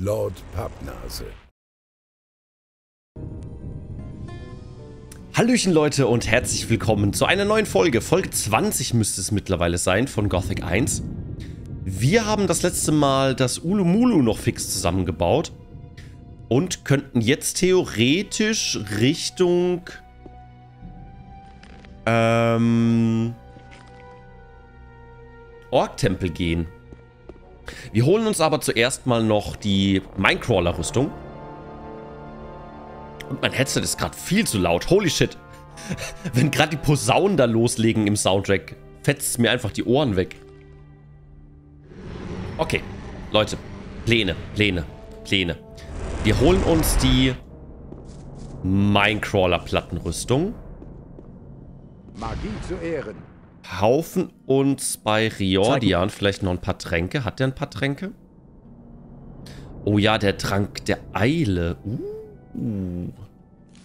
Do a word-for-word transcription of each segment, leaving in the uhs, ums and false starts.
Lord Pappnase. Hallöchen Leute und herzlich willkommen zu einer neuen Folge. Folge zwanzig müsste es mittlerweile sein von Gothic eins. Wir haben das letzte Mal das Ulumulu noch fix zusammengebaut und könnten jetzt theoretisch Richtung ähm, Orktempel gehen. Wir holen uns aber zuerst mal noch die Minecrawler-Rüstung. Und mein Headset ist gerade viel zu laut. Holy shit. Wenn gerade die Posaunen da loslegen im Soundtrack, fetzt mir einfach die Ohren weg. Okay, Leute. Pläne, Pläne, Pläne. Wir holen uns die Minecrawler-Plattenrüstung. Magie zu Ehren. Haufen uns bei Riordan vielleicht noch ein paar Tränke. Hat der ein paar Tränke? Oh ja, der Trank der Eile. Uh,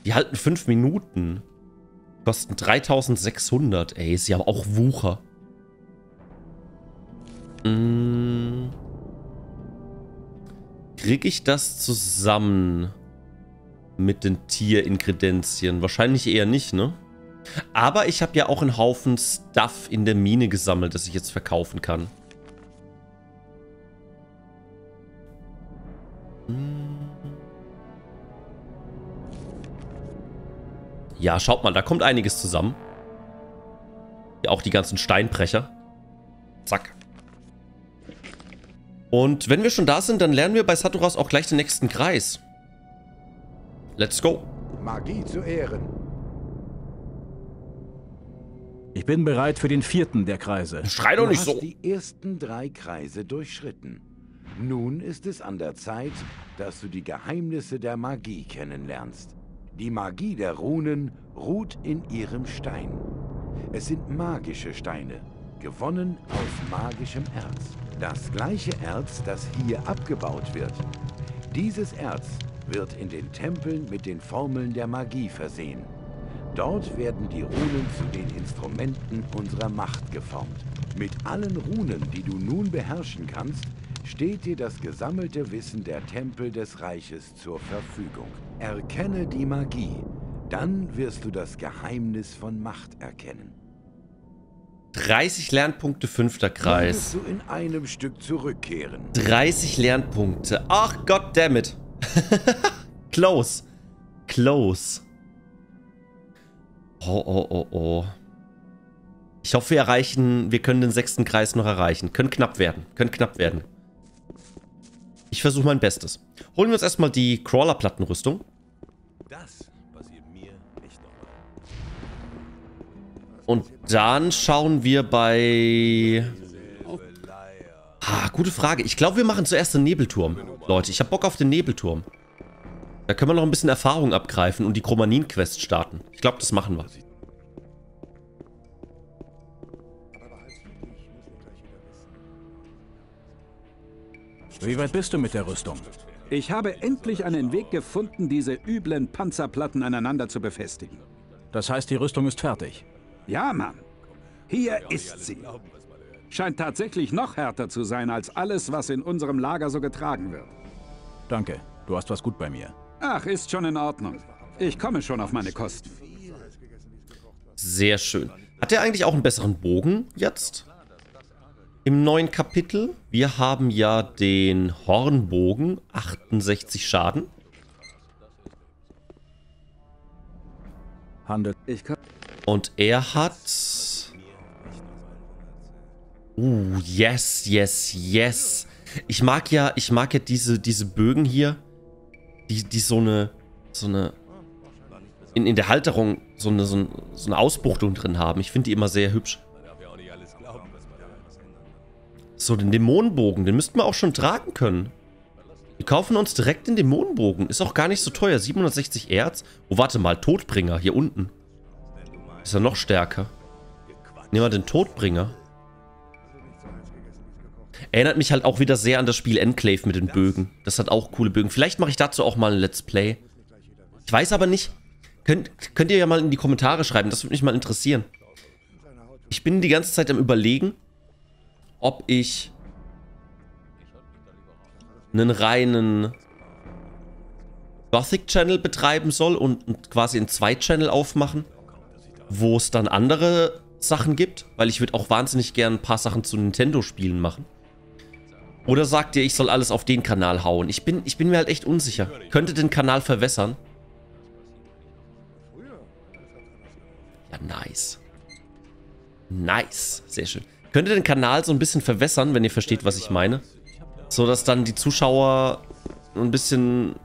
die halten fünf Minuten. Kosten dreitausendsechshundert. Ey, ist ja auch Wucher. Hm. Krieg ich das zusammen mit den Tierinkredenzien? Wahrscheinlich eher nicht, ne? Aber ich habe ja auch einen Haufen Stuff in der Mine gesammelt, das ich jetzt verkaufen kann. Ja, schaut mal, da kommt einiges zusammen. Ja, auch die ganzen Steinbrecher. Zack. Und wenn wir schon da sind, dann lernen wir bei Saturas auch gleich den nächsten Kreis. Let's go. Magie zu Ehren. Ich bin bereit für den vierten der Kreise. Schrei doch nicht so. Du hast die ersten drei Kreise durchschritten. Nun ist es an der Zeit, dass du die Geheimnisse der Magie kennenlernst. Die Magie der Runen ruht in ihrem Stein. Es sind magische Steine, gewonnen aus magischem Erz. Das gleiche Erz, das hier abgebaut wird. Dieses Erz wird in den Tempeln mit den Formeln der Magie versehen. Dort werden die Runen zu den Instrumenten unserer Macht geformt. Mit allen Runen, die du nun beherrschen kannst, steht dir das gesammelte Wissen der Tempel des Reiches zur Verfügung. Erkenne die Magie, dann wirst du das Geheimnis von Macht erkennen. dreißig Lernpunkte, fünfter Kreis. Kannst du in einem Stück zurückkehren. dreißig Lernpunkte. Ach goddammit. Close. Close. Oh, oh, oh, oh. Ich hoffe, wir erreichen, wir können den sechsten Kreis noch erreichen. Können knapp werden, können knapp werden. Ich versuche mein Bestes. Holen wir uns erstmal die Crawler-Plattenrüstung. Das passiert mir nicht nochmal. Und dann schauen wir bei... Oh. Ah, gute Frage. Ich glaube, wir machen zuerst den Nebelturm. Leute, ich habe Bock auf den Nebelturm. Da können wir noch ein bisschen Erfahrung abgreifen und die Chromanin-Quest starten. Ich glaube, das machen wir. Wie weit bist du mit der Rüstung? Ich habe endlich einen Weg gefunden, diese üblen Panzerplatten aneinander zu befestigen. Das heißt, die Rüstung ist fertig? Ja, Mann. Hier ist sie. Scheint tatsächlich noch härter zu sein als alles, was in unserem Lager so getragen wird. Danke. Du hast was gut bei mir. Ach, ist schon in Ordnung. Ich komme schon auf meine Kosten. Sehr schön. Hat er eigentlich auch einen besseren Bogen jetzt? Im neuen Kapitel. Wir haben ja den Hornbogen. achtundsechzig Schaden. Und er hat... Uh, yes, yes, yes. Ich mag ja, ich mag ja diese, diese Bögen hier. Die, die so eine, so eine, in, in der Halterung so eine, so eine Ausbuchtung drin haben. Ich finde die immer sehr hübsch. So, den Dämonenbogen, den müssten wir auch schon tragen können. Wir kaufen uns direkt den Dämonenbogen. Ist auch gar nicht so teuer. siebenhundertsechzig Erz. Oh, warte mal, Todbringer hier unten. Ist ja noch stärker. Nehmen wir den Todbringer. Erinnert mich halt auch wieder sehr an das Spiel Enclave mit den Bögen. Das hat auch coole Bögen. Vielleicht mache ich dazu auch mal ein Let's Play. Ich weiß aber nicht. Könnt, könnt ihr ja mal in die Kommentare schreiben. Das würde mich mal interessieren. Ich bin die ganze Zeit am Überlegen, ob ich einen reinen Gothic-Channel betreiben soll und quasi einen Zweit-Channel aufmachen, wo es dann andere Sachen gibt, weil ich würde auch wahnsinnig gerne ein paar Sachen zu Nintendo-Spielen machen. Oder sagt ihr, ich soll alles auf den Kanal hauen? Ich bin, ich bin mir halt echt unsicher. Könnte den Kanal verwässern. Ja, nice. Nice. Sehr schön. Könnte den Kanal so ein bisschen verwässern, wenn ihr versteht, was ich meine. So, dass dann die Zuschauer ein bisschen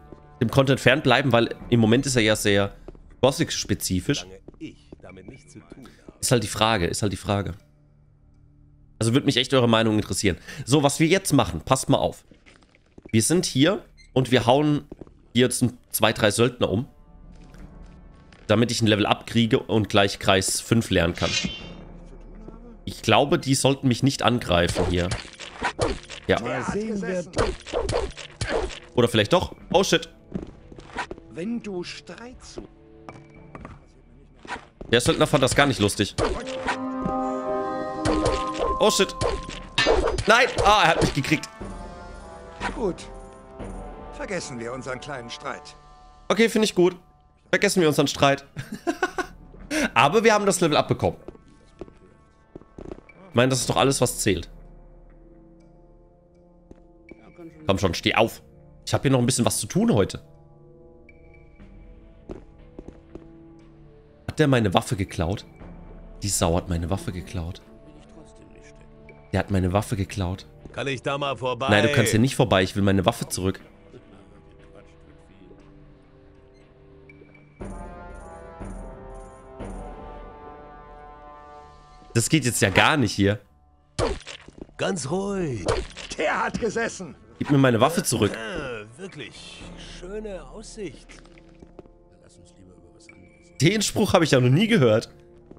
dem Content fernbleiben, weil im Moment ist er ja sehr Gothic-spezifisch. Ist halt die Frage, ist halt die Frage. Also würde mich echt eure Meinung interessieren. So, was wir jetzt machen, passt mal auf. Wir sind hier und wir hauen hier jetzt zwei, drei Söldner um. Damit ich ein Level abkriege und gleich Kreis fünf lernen kann. Ich glaube, die sollten mich nicht angreifen hier. Ja. Oder vielleicht doch. Oh shit. Wenn du Streit zu. Der Söldner fand das gar nicht lustig. Oh shit. Nein! Ah, er hat mich gekriegt. Gut. Vergessen wir unseren kleinen Streit. Okay, finde ich gut. Vergessen wir unseren Streit. Aber wir haben das Level abbekommen. Ich meine, das ist doch alles, was zählt. Komm schon, steh auf. Ich habe hier noch ein bisschen was zu tun heute. Hat der meine Waffe geklaut? Die Sau hat meine Waffe geklaut. Der hat meine Waffe geklaut. Kann ich da mal vorbei? Nein, du kannst hier nicht vorbei. Ich will meine Waffe zurück. Das geht jetzt ja gar nicht hier. Ganz ruhig. Der hat gesessen. Gib mir meine Waffe zurück. Äh, wirklich schöne Aussicht. Lass uns lieber über was anderes. Den Spruch habe ich ja noch nie gehört.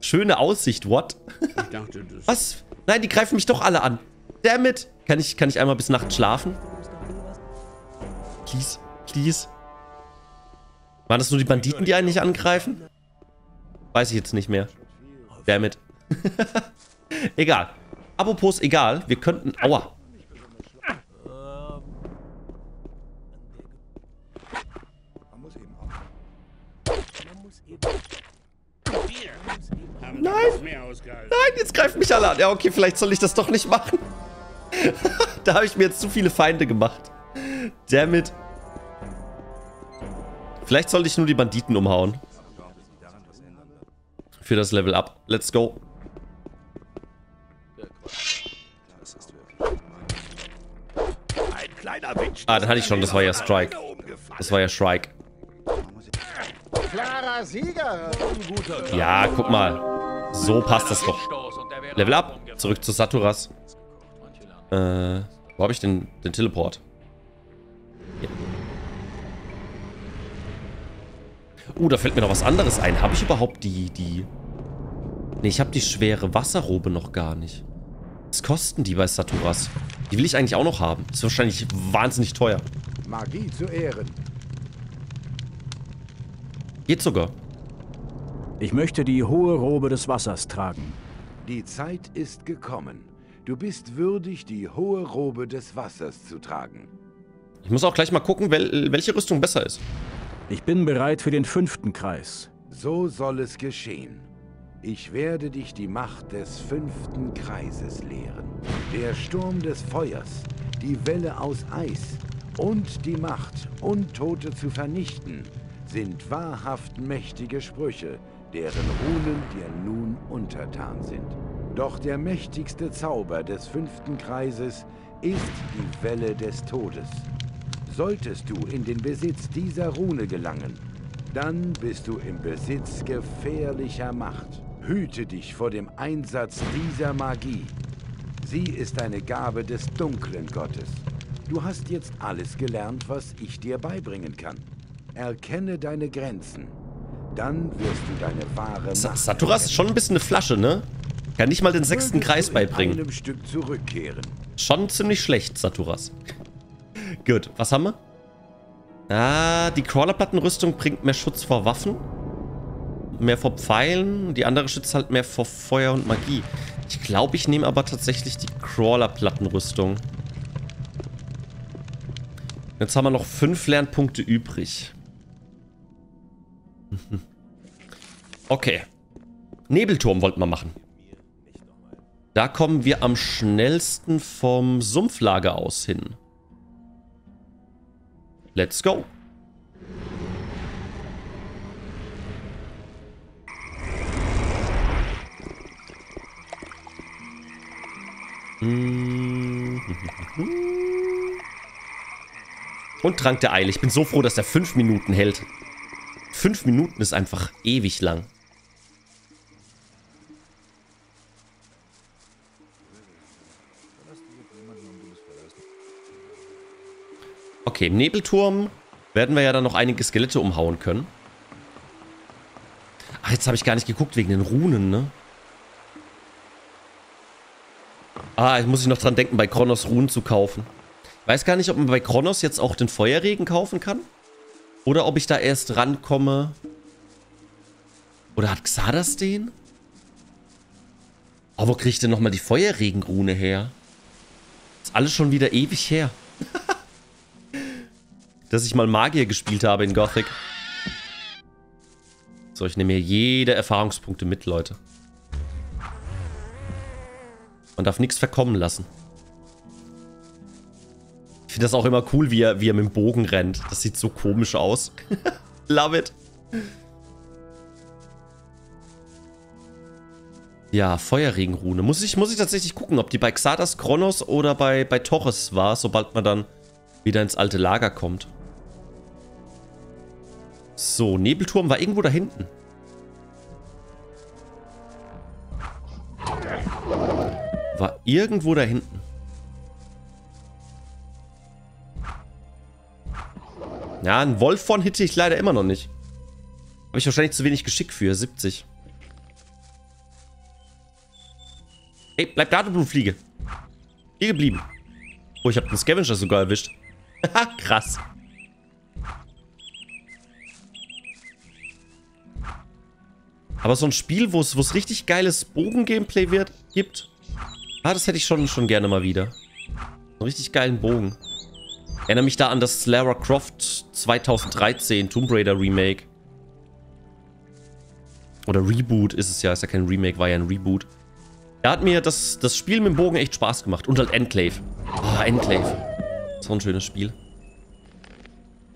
Schöne Aussicht, what? Ich dachte, das was? Nein, die greifen mich doch alle an. Damit. Kann ich, kann ich einmal bis nachts schlafen? Please, please. Waren das nur die Banditen, die einen nicht angreifen? Weiß ich jetzt nicht mehr. Damit. Egal. Apropos egal, wir könnten... Aua. Nein! Nein, jetzt greift mich alle an. Ja, okay, vielleicht soll ich das doch nicht machen. Da habe ich mir jetzt zu viele Feinde gemacht. Damit. Vielleicht sollte ich nur die Banditen umhauen. Für das Level Up. Let's go. Ah, dann hatte ich schon. Das war ja Strike. Das war ja Strike. Ja, guck mal. So passt das doch. Level up. Zurück zu Saturas. Äh, wo habe ich denn den Teleport? Hier. Uh, da fällt mir noch was anderes ein. Habe ich überhaupt die, die... Ne, ich habe die schwere Wasserrobe noch gar nicht. Was kosten die bei Saturas? Die will ich eigentlich auch noch haben. Ist wahrscheinlich wahnsinnig teuer. Magie zu Ehren. Geht sogar. Ich möchte die hohe Robe des Wassers tragen. Die Zeit ist gekommen. Du bist würdig, die hohe Robe des Wassers zu tragen. Ich muss auch gleich mal gucken, wel welche Rüstung besser ist. Ich bin bereit für den fünften Kreis. So soll es geschehen. Ich werde dich die Macht des fünften Kreises lehren. Der Sturm des Feuers, die Welle aus Eis und die Macht, Untote zu vernichten, sind wahrhaft mächtige Sprüche, deren Runen dir nun untertan sind. Doch der mächtigste Zauber des fünften Kreises ist die Welle des Todes. Solltest du in den Besitz dieser Rune gelangen, dann bist du im Besitz gefährlicher Macht. Hüte dich vor dem Einsatz dieser Magie. Sie ist eine Gabe des dunklen Gottes. Du hast jetzt alles gelernt, was ich dir beibringen kann. Erkenne deine Grenzen, dann wirst du deine wahre Macht. Saturas ist schon ein bisschen eine Flasche, ne? Kann nicht mal den sechsten Kreis beibringen. Einem Stück zurückkehren. Schon ziemlich schlecht, Saturas. Gut, was haben wir? Ah, die Crawlerplattenrüstung bringt mehr Schutz vor Waffen. Mehr vor Pfeilen. Die andere schützt halt mehr vor Feuer und Magie. Ich glaube, ich nehme aber tatsächlich die Crawlerplattenrüstung. Jetzt haben wir noch fünf Lernpunkte übrig. Okay. Nebelturm wollten wir machen. Da kommen wir am schnellsten vom Sumpflager aus hin. Let's go. Und Trank der Eile. Ich bin so froh, dass der fünf Minuten hält. Fünf Minuten ist einfach ewig lang. Okay, im Nebelturm werden wir ja dann noch einige Skelette umhauen können. Ach, jetzt habe ich gar nicht geguckt wegen den Runen, ne? Ah, jetzt muss ich noch dran denken, bei Kronos Runen zu kaufen. Ich weiß gar nicht, ob man bei Kronos jetzt auch den Feuerregen kaufen kann. Oder ob ich da erst rankomme. Oder hat Xardas den? Oh, wo kriege ich denn nochmal die Feuerregenrune her? Ist alles schon wieder ewig her. Dass ich mal Magier gespielt habe in Gothic. So, ich nehme hier jede Erfahrungspunkte mit, Leute. Man darf nichts verkommen lassen. Ich finde das auch immer cool, wie er, wie er mit dem Bogen rennt. Das sieht so komisch aus. Love it. Ja, Feuerregenrune. Muss ich, muss ich tatsächlich gucken, ob die bei Xardas, Kronos oder bei, bei Torres war, sobald man dann wieder ins alte Lager kommt. So, Nebelturm war irgendwo da hinten. War irgendwo da hinten. Ja, einen Wolf von hitte ich leider immer noch nicht. Habe ich wahrscheinlich zu wenig Geschick für. siebzig. Ey, bleib da, du Blutfliege. Hier geblieben. Oh, ich habe den Scavenger sogar erwischt. Haha, krass. Aber so ein Spiel, wo es richtig geiles Bogen-Gameplay wird, gibt. Ah, das hätte ich schon, schon gerne mal wieder. Einen richtig geilen Bogen. Erinnere mich da an das Lara Croft zweitausenddreizehn Tomb Raider Remake. Oder Reboot ist es ja. Ist ja kein Remake, war ja ein Reboot. Da hat mir das, das Spiel mit dem Bogen echt Spaß gemacht. Und halt Enclave. Oh, Enclave. So ein schönes Spiel.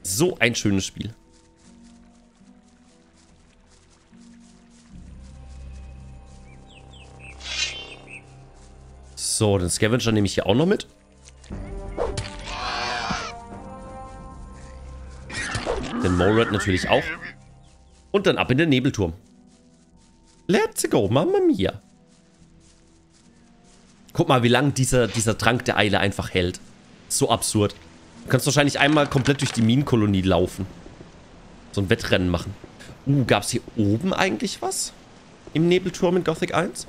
So ein schönes Spiel. So, den Scavenger nehme ich hier auch noch mit. Den Morad natürlich auch. Und dann ab in den Nebelturm. Let's go, Mamma Mia. Guck mal, wie lange dieser, dieser Trank der Eile einfach hält. So absurd. Du kannst wahrscheinlich einmal komplett durch die Minenkolonie laufen. So ein Wettrennen machen. Uh, gab es hier oben eigentlich was? Im Nebelturm in Gothic eins?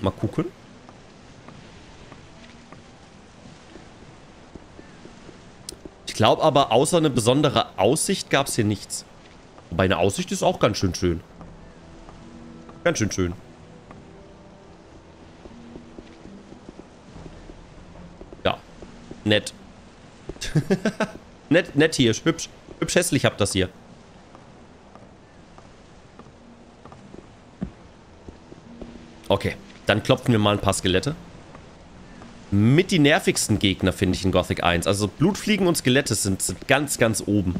Mal gucken. Ich glaube aber, außer eine besondere Aussicht gab es hier nichts. Wobei eine Aussicht ist auch ganz schön schön. Ganz schön schön. Ja. Nett. nett, nett hier. Hübsch. Hübsch hässlich habt das hier. Okay. Dann klopfen wir mal ein paar Skelette. Mit die nervigsten Gegner, finde ich, in Gothic eins. Also Blutfliegen und Skelette sind, sind ganz, ganz oben.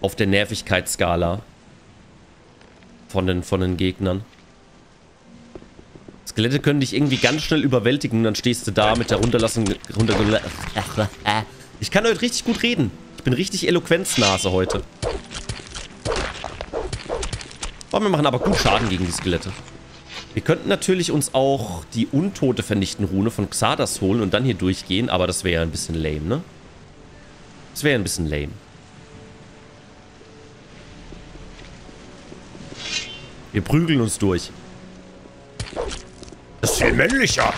Auf der Nervigkeitsskala. Von den, von den Gegnern. Skelette können dich irgendwie ganz schnell überwältigen. Und dann stehst du da mit der runterlassenen... Ich kann heute richtig gut reden. Ich bin richtig Eloquenznase heute. Oh, wir machen aber gut Schaden gegen die Skelette. Wir könnten natürlich uns auch die Untote vernichten Rune von Xardas holen und dann hier durchgehen, aber das wäre ja ein bisschen lame, ne? Das wäre ja ein bisschen lame. Wir prügeln uns durch. Das ist viel männlicher.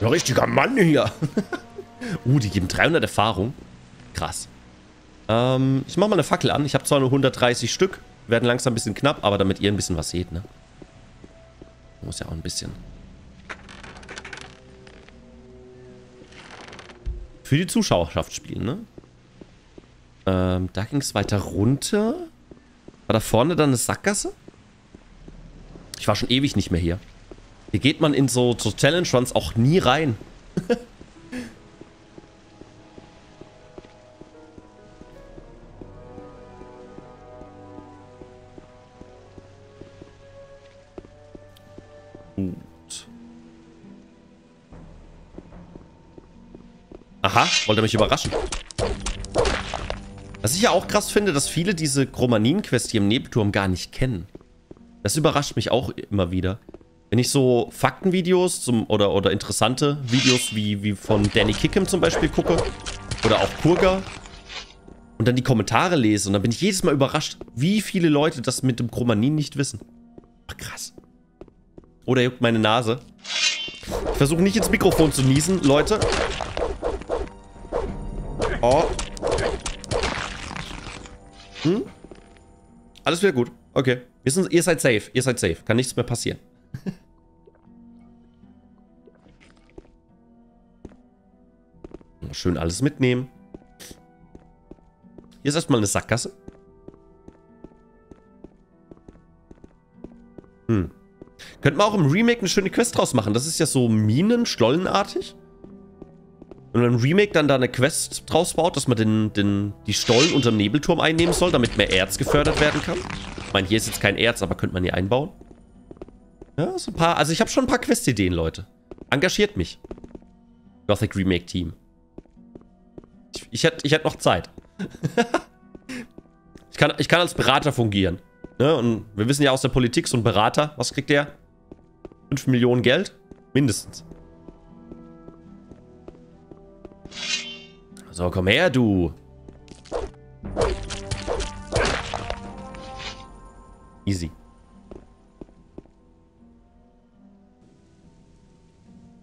Ein richtiger Mann hier. uh, die geben dreihundert Erfahrung. Krass. Ähm, ich mache mal eine Fackel an. Ich habe zwar nur hundertdreißig Stück, werden langsam ein bisschen knapp, aber damit ihr ein bisschen was seht, ne? Muss ja auch ein bisschen. für die Zuschauerschaft spielen, ne? Ähm, da ging es weiter runter. War da vorne dann eine Sackgasse? Ich war schon ewig nicht mehr hier. Hier geht man in so, so Challenge Runs auch nie rein. Gut. Aha, wollte mich überraschen. Was ich ja auch krass finde, dass viele diese Chromanin-Quest hier im Nebelturm gar nicht kennen. Das überrascht mich auch immer wieder. Wenn ich so Faktenvideos zum, oder, oder interessante Videos wie, wie von Danny Kickem zum Beispiel gucke oder auch Purga und dann die Kommentare lese und dann bin ich jedes Mal überrascht, wie viele Leute das mit dem Chromanin nicht wissen. Ach, krass. Oder juckt meine Nase. Ich versuche nicht ins Mikrofon zu niesen, Leute. Oh. Hm? Alles wieder gut. Okay. Wir sind, ihr seid safe. Ihr seid safe. Kann nichts mehr passieren. Schön alles mitnehmen. Hier ist erstmal eine Sackgasse. Hm. Könnten wir auch im Remake eine schöne Quest draus machen. Das ist ja so Minen-Stollenartig. Und wenn man im Remake dann da eine Quest draus baut, dass man den, den, die Stollen unterm Nebelturm einnehmen soll, damit mehr Erz gefördert werden kann. Ich meine, hier ist jetzt kein Erz, aber könnte man hier einbauen. Ja, so ein paar. Also ich habe schon ein paar Quest-Ideen, Leute. Engagiert mich. Gothic Remake Team. Ich, ich hätte ich hätt noch Zeit. ich, kann, ich kann als Berater fungieren. Ne? Und wir wissen ja aus der Politik, so ein Berater, was kriegt der? fünf Millionen Geld? Mindestens. So, komm her, du. Easy.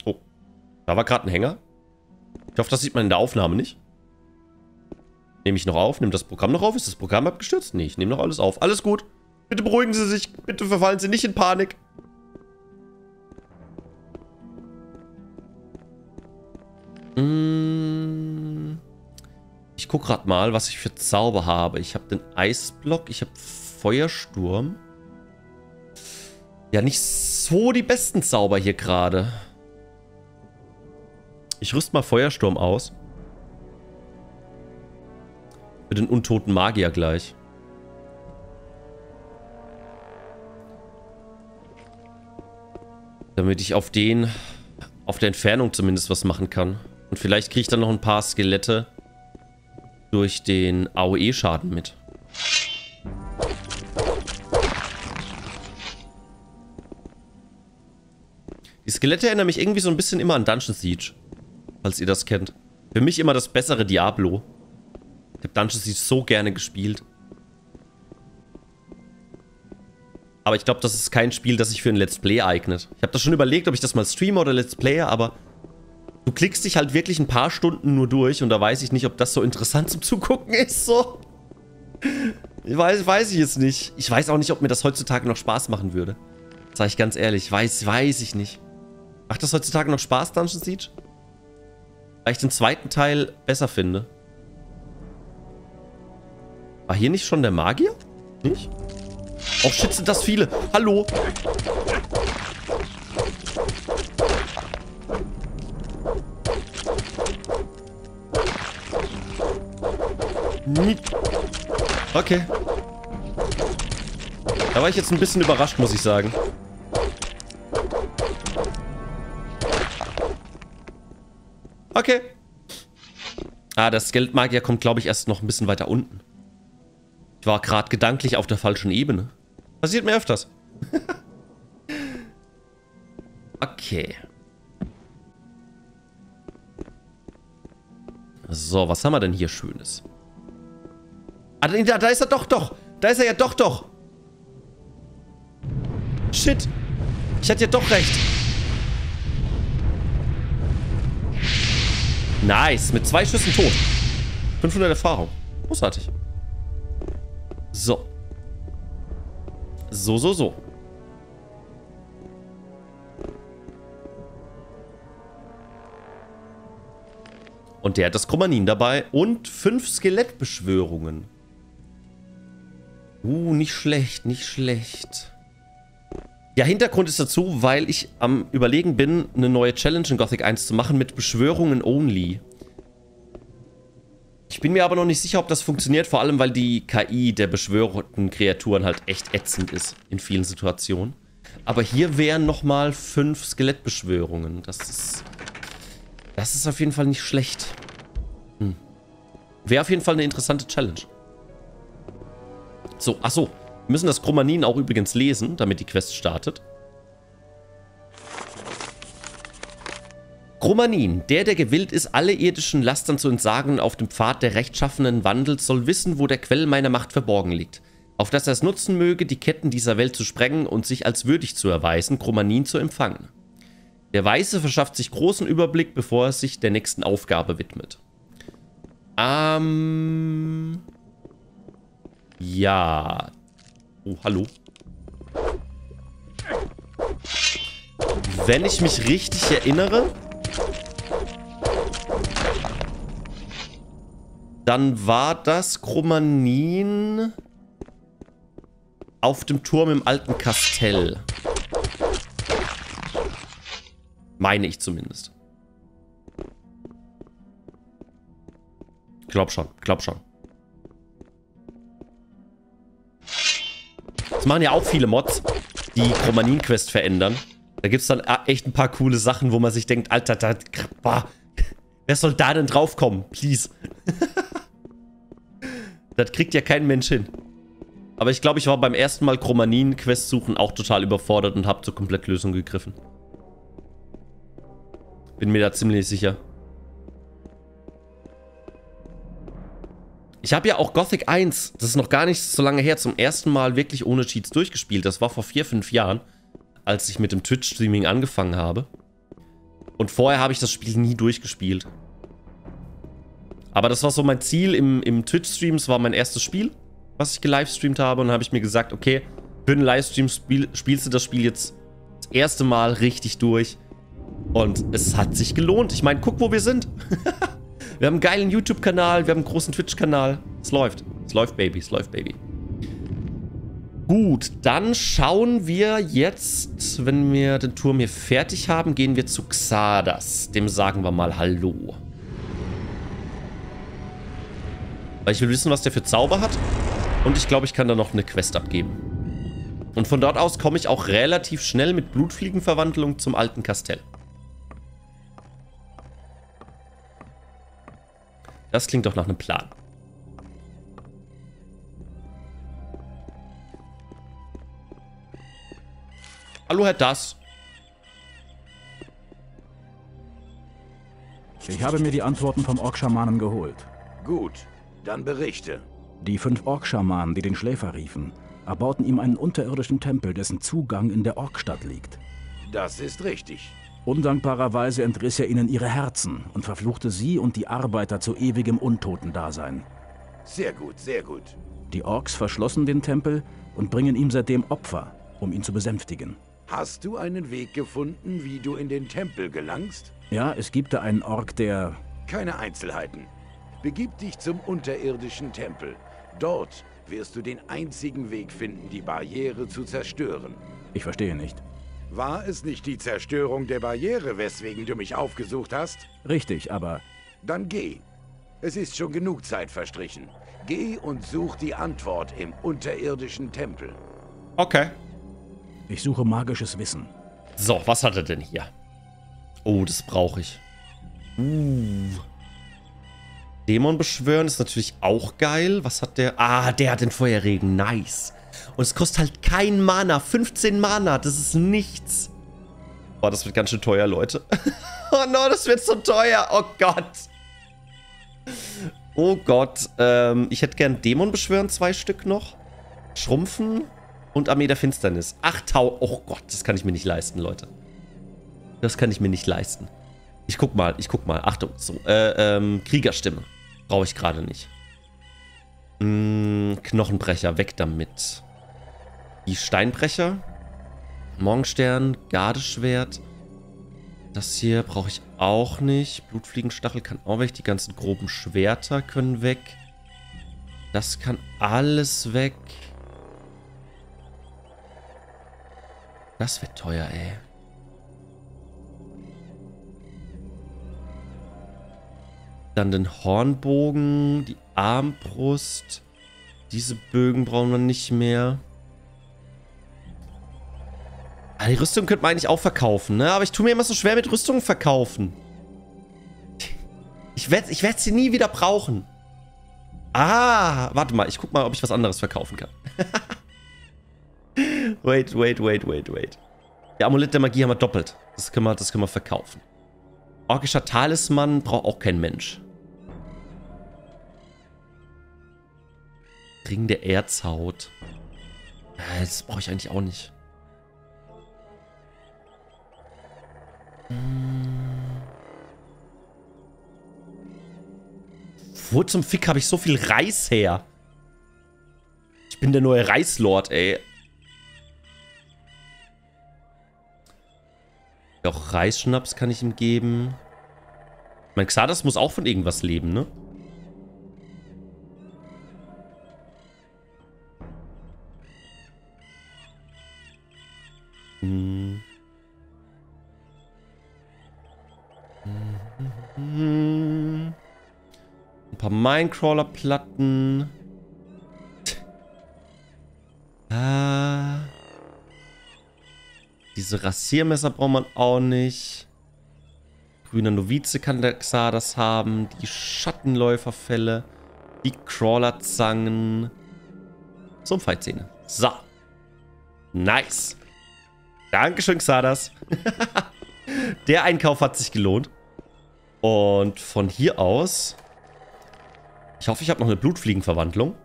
Oh. Da war gerade ein Hänger. Ich hoffe, das sieht man in der Aufnahme nicht. Nehme ich noch auf? Nehme das Programm noch auf? Ist das Programm abgestürzt? Nee, ich nehme noch alles auf. Alles gut. Bitte beruhigen Sie sich. Bitte verfallen Sie nicht in Panik. Ich gucke gerade mal, was ich für Zauber habe. Ich habe den Eisblock. Ich habe Feuersturm. Ja, nicht so die besten Zauber hier gerade. Ich rüste mal Feuersturm aus. Für den untoten Magier gleich. Damit ich auf den, auf der Entfernung zumindest was machen kann. Und vielleicht kriege ich dann noch ein paar Skelette durch den A O E-Schaden mit. Die Skelette erinnern mich irgendwie so ein bisschen immer an Dungeon Siege. Falls ihr das kennt. Für mich immer das bessere Diablo. Ich habe Dungeon Siege so gerne gespielt. Aber ich glaube, das ist kein Spiel, das sich für ein Let's Play eignet. Ich habe das schon überlegt, ob ich das mal streame oder Let's Player, aber du klickst dich halt wirklich ein paar Stunden nur durch und da weiß ich nicht, ob das so interessant zum Zugucken ist, so. Ich weiß, weiß ich jetzt nicht. Ich weiß auch nicht, ob mir das heutzutage noch Spaß machen würde. Sag ich ganz ehrlich, weiß, weiß ich nicht. Macht das heutzutage noch Spaß, Dungeon Siege? Weil ich den zweiten Teil besser finde. War hier nicht schon der Magier? Nicht? Oh shit, sind das viele. Hallo. Okay. Da war ich jetzt ein bisschen überrascht, muss ich sagen. Okay. Ah, das Geldmagier kommt, glaube ich, erst noch ein bisschen weiter unten. Ich war gerade gedanklich auf der falschen Ebene. Passiert mir öfters. Okay. So, was haben wir denn hier Schönes? Ah, da, da ist er doch, doch. Da ist er ja doch, doch. Shit. Ich hatte ja doch recht. Nice. Mit zwei Schüssen tot. fünfhundert Erfahrung. Großartig. So. So, so, so. Und der hat das Chromanin dabei und fünf Skelettbeschwörungen. Uh, nicht schlecht, nicht schlecht. Ja, Hintergrund ist dazu, weil ich am Überlegen bin, eine neue Challenge in Gothic eins zu machen mit Beschwörungen only. Ich bin mir aber noch nicht sicher, ob das funktioniert, vor allem weil die K I der beschwörten Kreaturen halt echt ätzend ist in vielen Situationen. Aber hier wären nochmal fünf Skelettbeschwörungen. Das ist, das ist auf jeden Fall nicht schlecht. Hm. Wäre auf jeden Fall eine interessante Challenge. So, achso. Wir müssen das Chromanin auch übrigens lesen, damit die Quest startet. Chromanin, der, der gewillt ist, alle irdischen Lastern zu entsagen und auf dem Pfad der rechtschaffenen wandelt, soll wissen, wo der Quell meiner Macht verborgen liegt. Auf dass er es nutzen möge, die Ketten dieser Welt zu sprengen und sich als würdig zu erweisen, Chromanin zu empfangen. Der Weiße verschafft sich großen Überblick, bevor er sich der nächsten Aufgabe widmet. Ähm... Ja... Oh, hallo. Wenn ich mich richtig erinnere, dann war das Chromanin auf dem Turm im alten Kastell. Meine ich zumindest. Glaub schon, glaub schon. Das machen ja auch viele Mods, die Chromanin-Quest verändern. Da gibt es dann echt ein paar coole Sachen, wo man sich denkt, Alter, da, bah, wer soll da denn draufkommen? Please. Das kriegt ja kein Mensch hin. Aber ich glaube, ich war beim ersten Mal Chromanin-Quest suchen auch total überfordert und habe zur Komplettlösung gegriffen. Bin mir da ziemlich sicher. Ich habe ja auch Gothic eins, das ist noch gar nicht so lange her, zum ersten Mal wirklich ohne Cheats durchgespielt. Das war vor vier, fünf Jahren, als ich mit dem Twitch-Streaming angefangen habe. Und vorher habe ich das Spiel nie durchgespielt. Aber das war so mein Ziel im, im Twitch-Stream. Es war mein erstes Spiel, was ich gelivestreamt habe. Und dann habe ich mir gesagt, okay, für einen Livestream spiel, spielst du das Spiel jetzt das erste Mal richtig durch. Und es hat sich gelohnt. Ich meine, guck, wo wir sind. Wir haben einen geilen YouTube-Kanal, wir haben einen großen Twitch-Kanal. Es läuft. Es läuft, Baby. Es läuft, Baby. Gut, dann schauen wir jetzt, wenn wir den Turm hier fertig haben, gehen wir zu Xardas. Dem sagen wir mal Hallo. Weil ich will wissen, was der für Zauber hat. Und ich glaube, ich kann da noch eine Quest abgeben. Und von dort aus komme ich auch relativ schnell mit Blutfliegenverwandlung zum alten Kastell. Das klingt doch nach einem Plan. Hallo, Herr Das. Ich habe mir die Antworten vom Orkschamanen geholt. Gut, dann berichte. Die fünf Orkschamanen, die den Schläfer riefen, erbauten ihm einen unterirdischen Tempel, dessen Zugang in der Orkstadt liegt. Das ist richtig. Undankbarerweise entriss er ihnen ihre Herzen und verfluchte sie und die Arbeiter zu ewigem Untoten-Dasein. Sehr gut, sehr gut. Die Orks verschlossen den Tempel und bringen ihm seitdem Opfer, um ihn zu besänftigen. Hast du einen Weg gefunden, wie du in den Tempel gelangst? Ja, es gibt da einen Ork, der... Keine Einzelheiten. Begib dich zum unterirdischen Tempel. Dort wirst du den einzigen Weg finden, die Barriere zu zerstören. Ich verstehe nicht. War es nicht die Zerstörung der Barriere, weswegen du mich aufgesucht hast? Richtig, aber... Dann geh. Es ist schon genug Zeit verstrichen. Geh und such die Antwort im unterirdischen Tempel. Okay. Ich suche magisches Wissen. So, was hat er denn hier? Oh, das brauche ich. Uh. Dämon beschwören ist natürlich auch geil. Was hat der... Ah, der hat den Feuerregen. Nice. Und es kostet halt kein Mana. fünfzehn Mana, das ist nichts. Boah, das wird ganz schön teuer, Leute. Oh no, das wird so teuer. Oh Gott. Oh Gott. Ähm, ich hätte gern Dämon beschwören, zwei Stück noch. Schrumpfen und Armee der Finsternis. achttausend. Oh Gott, das kann ich mir nicht leisten, Leute. Das kann ich mir nicht leisten. Ich guck mal, ich guck mal. Achtung, so. Äh, ähm, Kriegerstimme. Brauche ich gerade nicht. Hm, Knochenbrecher, weg damit. Die Steinbrecher, Morgenstern, Gardeschwert, Das hier brauche ich auch nicht. Blutfliegenstachel kann auch weg. Die ganzen groben Schwerter können weg. Das kann alles weg. Das wird teuer, ey. Dann den Hornbogen, die Armbrust. Diese Bögen brauchen wir nicht mehr. Aber die Rüstung könnte man eigentlich auch verkaufen, ne? Aber ich tue mir immer so schwer mit Rüstungen verkaufen. Ich werde ich werd sie nie wieder brauchen. Ah, warte mal. Ich guck mal, ob ich was anderes verkaufen kann. Wait, wait, wait, wait, wait. Der Amulett der Magie haben wir doppelt. Das können wir, das können wir verkaufen. Orkischer Talisman braucht auch kein Mensch. Ring der Erzhaut. Das brauche ich eigentlich auch nicht. Wo zum Fick habe ich so viel Reis her? Ich bin der neue Reislord, ey. Auch Reisschnaps kann ich ihm geben. Mein Xardas muss auch von irgendwas leben, ne? Hm. Ein paar Minecrawler-Platten. Ah. Diese Rasiermesser braucht man auch nicht. Grüner Novize kann der Xardas haben. Die Schattenläuferfälle. Die Crawlerzangen. So, Pfeilzähne. So. Nice. Dankeschön, Xardas. Der Einkauf hat sich gelohnt. Und von hier aus... Ich hoffe, ich habe noch eine Blutfliegenverwandlung.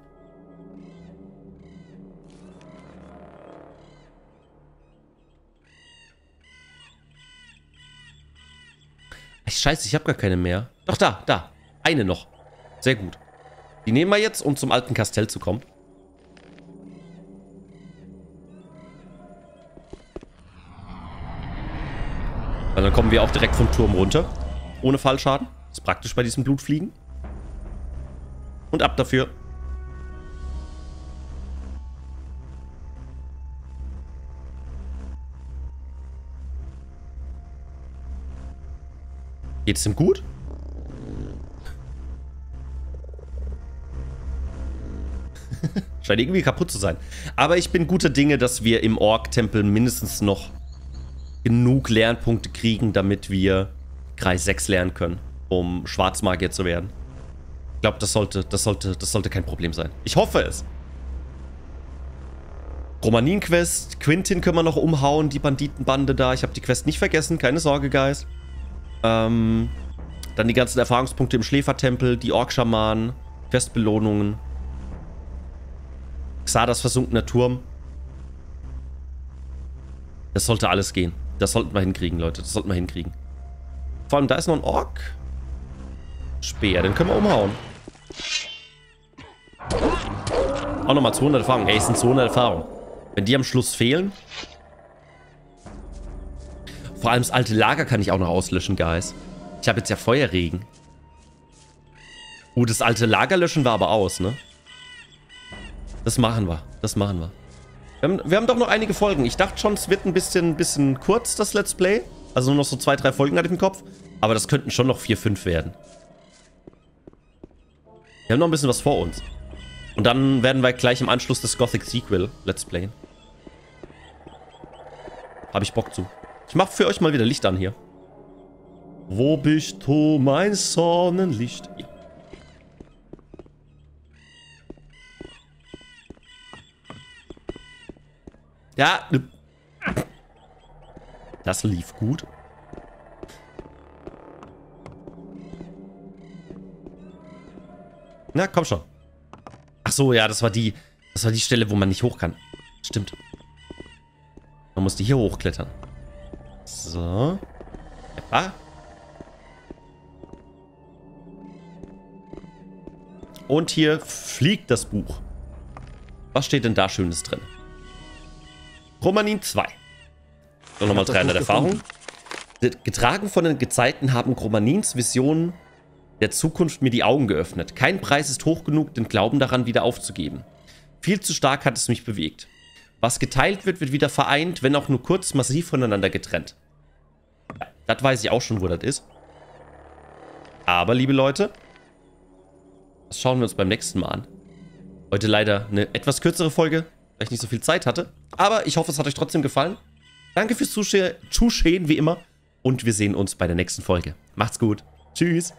Scheiße, ich habe gar keine mehr. Doch, da, da. Eine noch. Sehr gut. Die nehmen wir jetzt, um zum alten Kastell zu kommen. Und dann kommen wir auch direkt vom Turm runter. Ohne Fallschaden. Ist praktisch bei diesen Blutfliegen. Und ab dafür. Geht's ihm gut? Scheint irgendwie kaputt zu sein. Aber ich bin guter Dinge, dass wir im Orktempel mindestens noch genug Lernpunkte kriegen, damit wir Kreis sechs lernen können, um Schwarzmagier zu werden. Ich glaube, das sollte, das sollte, das sollte kein Problem sein. Ich hoffe es. Chromanin-Quest, Quintin können wir noch umhauen, die Banditenbande da. Ich habe die Quest nicht vergessen, keine Sorge, Guys. Ähm, dann die ganzen Erfahrungspunkte im Schläfertempel, die Orkschamanen, Questbelohnungen. Xardas versunkener Turm. Das sollte alles gehen. Das sollten wir hinkriegen, Leute. Das sollten wir hinkriegen. Vor allem, da ist noch ein Ork. Speer, den können wir umhauen. Auch nochmal zweihundert Erfahrung. Ey, es sind zweihundert Erfahrung. Wenn die am Schluss fehlen... Vor allem das alte Lager kann ich auch noch auslöschen, Guys. Ich habe jetzt ja Feuerregen. Uh, das alte Lager löschen wir aber aus, ne? Das machen wir. Das machen wir. Wir haben, wir haben doch noch einige Folgen. Ich dachte schon, es wird ein bisschen, bisschen kurz, das Let's Play. Also nur noch so zwei, drei Folgen hatte ich im Kopf. Aber das könnten schon noch vier, fünf werden. Wir haben noch ein bisschen was vor uns. Und dann werden wir gleich im Anschluss des Gothic Sequel Let's Playen. Habe ich Bock zu. Ich mache für euch mal wieder Licht an hier. Wo bist du, mein Sonnenlicht? Ja. Ja. Das lief gut. Na, komm schon. Ach so, ja, das war die, das war die Stelle, wo man nicht hoch kann. Stimmt. Man musste hier hochklettern. So. Ja. Und hier fliegt das Buch. Was steht denn da Schönes drin? Chromanin zwei. So, nochmal dreihundert Erfahrung. Getragen von den Gezeiten haben Chromanins Visionen der Zukunft mir die Augen geöffnet. Kein Preis ist hoch genug, den Glauben daran wieder aufzugeben. Viel zu stark hat es mich bewegt. Was geteilt wird, wird wieder vereint, wenn auch nur kurz, massiv voneinander getrennt. Ja, das weiß ich auch schon, wo das ist. Aber, liebe Leute, das schauen wir uns beim nächsten Mal an. Heute leider eine etwas kürzere Folge, weil ich nicht so viel Zeit hatte. Aber ich hoffe, es hat euch trotzdem gefallen. Danke fürs Zuschauen, wie immer. Und wir sehen uns bei der nächsten Folge. Macht's gut. Tschüss.